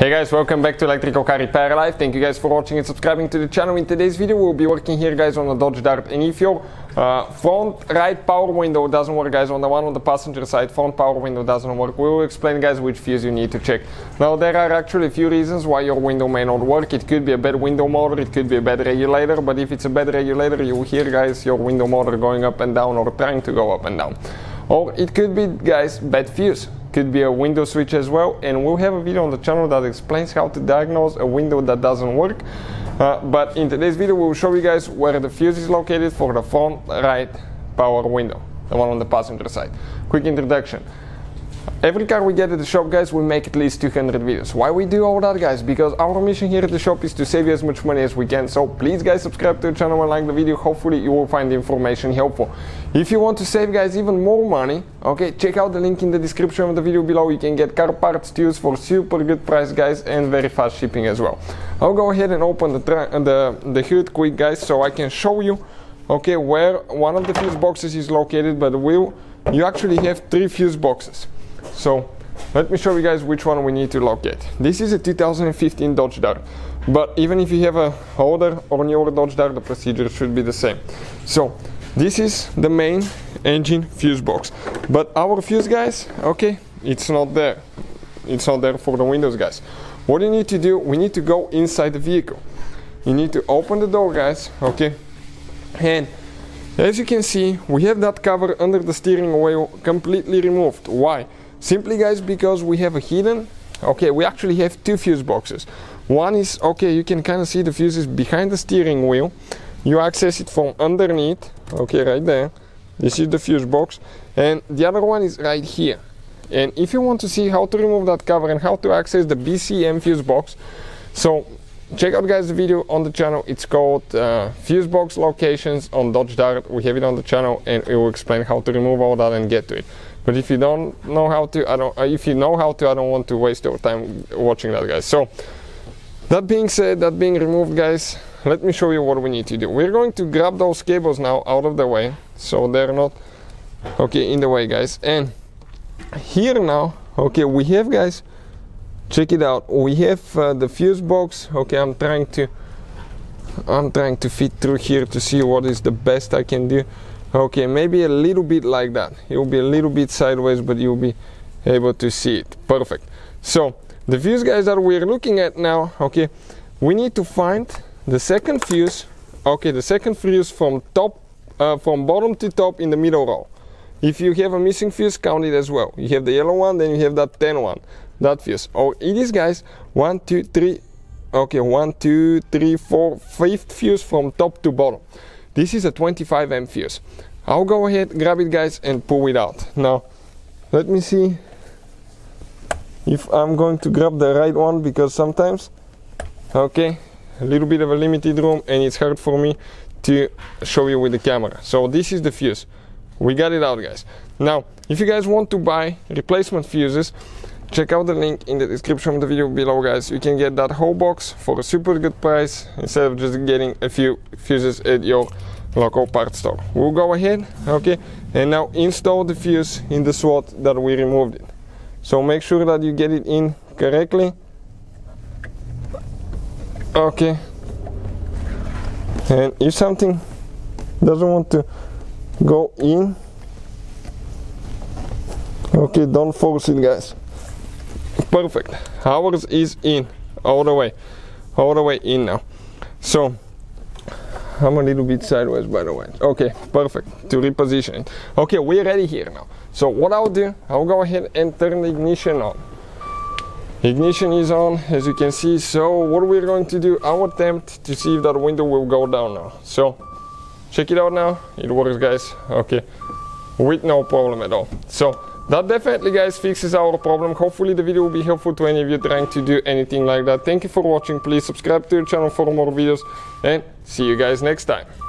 Hey guys, welcome back to Electrical Car Repair LIVE. Thank you guys for watching and subscribing to the channel. In today's video we'll be working here guys on a Dodge Dart. And if your front right power window doesn't work guys, on the one on the passenger side front power window doesn't work, we will explain guys which fuse you need to check. Now there are actually a few reasons why your window may not work. It could be a bad window motor, it could be a bad regulator, but if it's a bad regulator you will hear guys your window motor going up and down or trying to go up and down. Or it could be guys bad fuse. Could be a window switch as well, and we'll have a video on the channel that explains how to diagnose a window that doesn't work. But in today's video we'll show you guys where the fuse is located for the front right power window, the one on the passenger side. Quick introduction. Every car we get at the shop guys we make at least 200 videos. Why we do all that guys? Because our mission here at the shop is to save you as much money as we can. So please guys subscribe to the channel and like the video. Hopefully you will find the information helpful. If you want to save guys even more money, okay, check out the link in the description of the video below. You can get car parts tools for super good price guys and very fast shipping as well. I'll go ahead and open the hood quick guys so I can show you okay where one of the fuse boxes is located. But you actually have three fuse boxes. So let me show you guys which one we need to locate. This is a 2015 Dodge Dart, but even if you have an older or newer Dodge Dart, the procedure should be the same. So this is the main engine fuse box, but our fuse guys, okay, it's not there. It's not there for the windows guys. What you need to do, we need to go inside the vehicle. You need to open the door guys, okay, and as you can see we have that cover under the steering wheel completely removed. Why? Simply guys because we have a hidden, okay, we actually have two fuse boxes. One is, okay, you can kind of see the fuse is behind the steering wheel. You access it from underneath, okay, right there. This is the fuse box, and the other one is right here. And if you want to see how to remove that cover and how to access the BCM fuse box, so check out guys the video on the channel. It's called fuse box locations on Dodge Dart. We have it on the channel and it will explain how to remove all that and get to it. But if you don't know how to, I don't want to waste your time watching that guys. So that being said, that being removed guys, let me show you what we need to do. We're going to grab those cables now out of the way so they're not, okay, in the way guys. And here now, okay, we have guys, check it out, we have the fuse box. Okay, I'm trying to fit through here to see what is the best I can do. Okay, maybe a little bit like that. It will be a little bit sideways, but you'll be able to see it. Perfect. So the fuse guys that we're looking at now, okay, we need to find the second fuse. Okay, the second fuse from top, from bottom to top in the middle row. If you have a missing fuse, count it as well. You have the yellow one, then you have that 10 one, that fuse. Or it is guys 1, 2, 3. Okay, 1, 2, 3, 4. Fifth fuse from top to bottom. This is a 25 amp fuse. I'll go ahead, grab it guys, and pull it out. Now, let me see if I'm going to grab the right one, because sometimes, okay, a little bit of a limited room and it's hard for me to show you with the camera. So this is the fuse. We got it out guys. Now, if you guys want to buy replacement fuses, check out the link in the description of the video below guys. You can get that whole box for a super good price instead of just getting a few fuses at your local parts store. We'll go ahead, okay, and now install the fuse in the slot that we removed it. So make sure that you get it in correctly. Okay, and if something doesn't want to go in, okay, don't force it guys. Perfect. Ours is in all the way in now. So I'm a little bit sideways by the way. Okay, perfect, to reposition it. Okay, we're ready here now. So what I'll do, I'll go ahead and turn the ignition on. Ignition is on, as you can see. So what we're going to do, I'll attempt to see if that window will go down now. So check it out now, it works guys, okay, with no problem at all. So that definitely guys fixes our problem. Hopefully the video will be helpful to any of you trying to do anything like that. Thank you for watching. Please subscribe to the channel for more videos and see you guys next time.